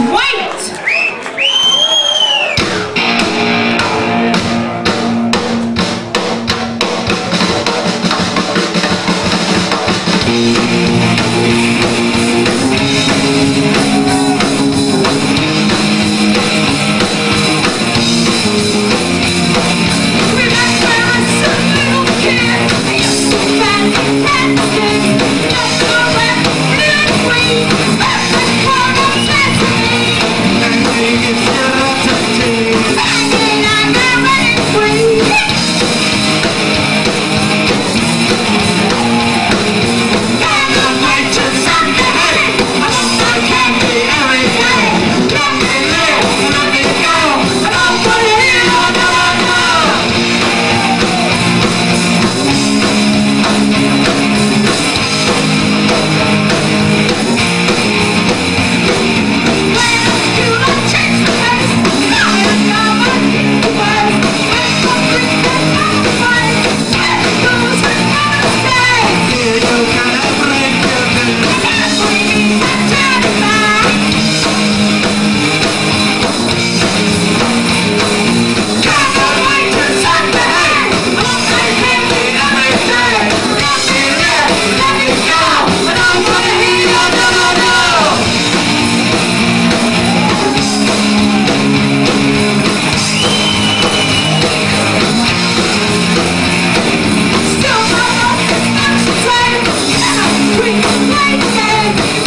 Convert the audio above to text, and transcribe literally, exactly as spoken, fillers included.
much weight! Hey, hey.